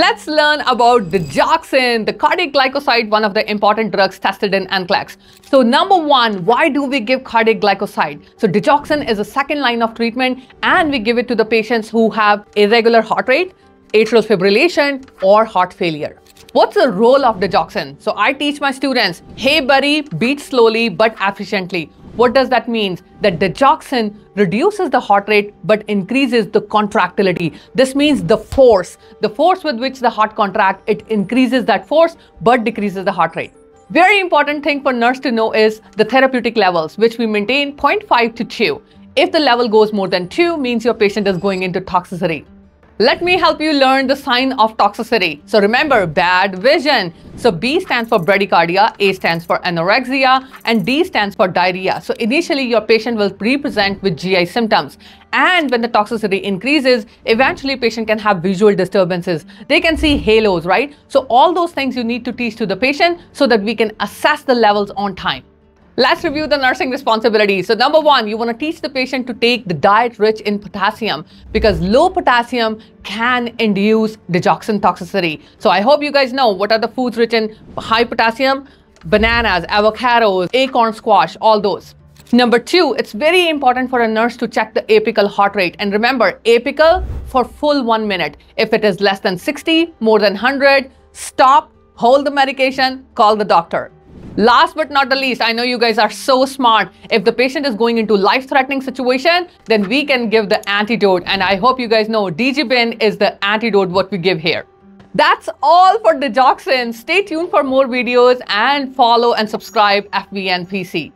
Let's learn about digoxin, the cardiac glycoside, one of the important drugs tested in NCLEX. So number one, why do we give cardiac glycoside? So digoxin is a second line of treatment and we give it to the patients who have irregular heart rate, atrial fibrillation or heart failure. What's the role of digoxin? So I teach my students, hey buddy, beat slowly but efficiently. What does that mean? That digoxin reduces the heart rate but increases the contractility. This means the force with which the heart contracts, it increases that force but decreases the heart rate. Very important thing for nurse to know is the therapeutic levels, which we maintain 0.5 to 2. If the level goes more than 2, means your patient is going into toxicity. Let me help you learn the sign of toxicity. So remember, bad vision. So B stands for bradycardia, A stands for anorexia, and D stands for diarrhea. So initially your patient will pre-present with GI symptoms. And when the toxicity increases, eventually patient can have visual disturbances. They can see halos, right? So all those things you need to teach to the patient so that we can assess the levels on time. Let's review the nursing responsibilities. So number one, you want to teach the patient to take the diet rich in potassium because low potassium can induce digoxin toxicity. So I hope you guys know what are the foods rich in high potassium: bananas, avocados, acorn squash, all those. Number two, it's very important for a nurse to check the apical heart rate. And remember, apical for full 1 minute. If it is less than 60, more than 100, stop, hold the medication, call the doctor. Last but not the least, I know you guys are so smart. If the patient is going into life-threatening situation, then we can give the antidote. And I hope you guys know DGBIN is the antidote what we give here. That's all for digoxin. Stay tuned for more videos and follow and subscribe FBNPC.